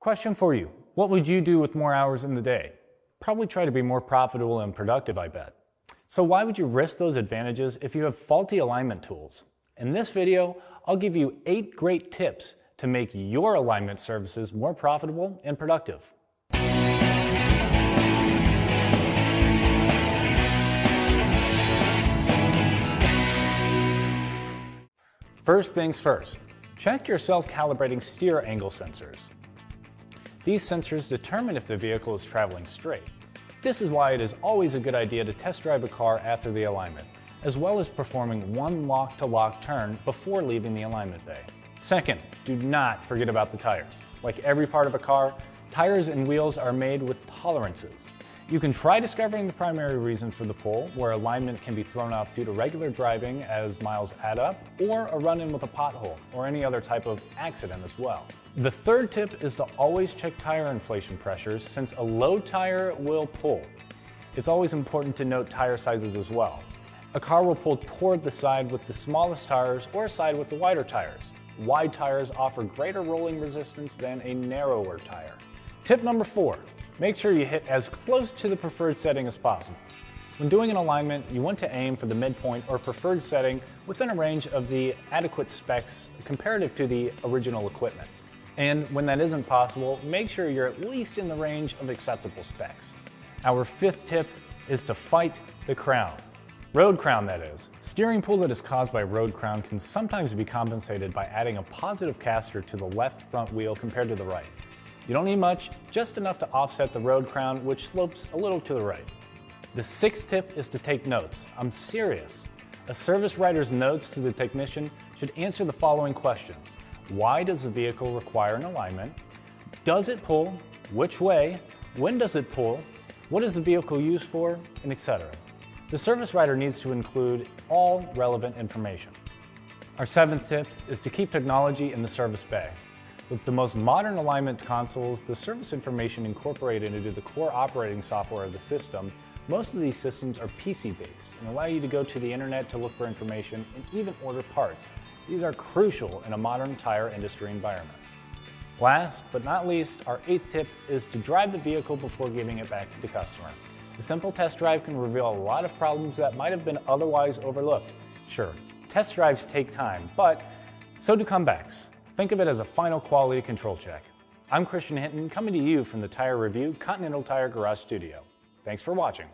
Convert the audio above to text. Question for you, what would you do with more hours in the day? Probably try to be more profitable and productive, I bet. So why would you risk those advantages if you have faulty alignment tools? In this video, I'll give you 8 great tips to make your alignment services more profitable and productive. First things first, check your self-calibrating steer angle sensors. These sensors determine if the vehicle is traveling straight. This is why it is always a good idea to test drive a car after the alignment, as well as performing one lock-to-lock turn before leaving the alignment bay. Second, do not forget about the tires. Like every part of a car, tires and wheels are made with tolerances. You can try discovering the primary reason for the pull, where alignment can be thrown off due to regular driving as miles add up, or a run-in with a pothole, or any other type of accident as well. The third tip is to always check tire inflation pressures, since a low tire will pull. It's always important to note tire sizes as well. A car will pull toward the side with the smallest tires or side with the wider tires. Wide tires offer greater rolling resistance than a narrower tire. Tip number 4. Make sure you hit as close to the preferred setting as possible. When doing an alignment, you want to aim for the midpoint or preferred setting within a range of the adequate specs comparative to the original equipment. And when that isn't possible, make sure you're at least in the range of acceptable specs. Our 5th tip is to fight the crown. Road crown, that is. Steering pull that is caused by road crown can sometimes be compensated by adding a positive caster to the left front wheel compared to the right. You don't need much, just enough to offset the road crown, which slopes a little to the right. The 6th tip is to take notes. I'm serious. A service writer's notes to the technician should answer the following questions. Why does the vehicle require an alignment? Does it pull? Which way? When does it pull? What is the vehicle used for? And etc. The service writer needs to include all relevant information. Our 7th tip is to keep technology in the service bay. With the most modern alignment consoles, the service information incorporated into the core operating software of the system, most of these systems are PC-based and allow you to go to the internet to look for information and even order parts. These are crucial in a modern tire industry environment. Last but not least, our 8th tip is to drive the vehicle before giving it back to the customer. A simple test drive can reveal a lot of problems that might have been otherwise overlooked. Sure, test drives take time, but so do comebacks. Think of it as a final quality control check. I'm Christian Hinton, coming to you from the Tire Review Continental Tire Garage Studio. Thanks for watching.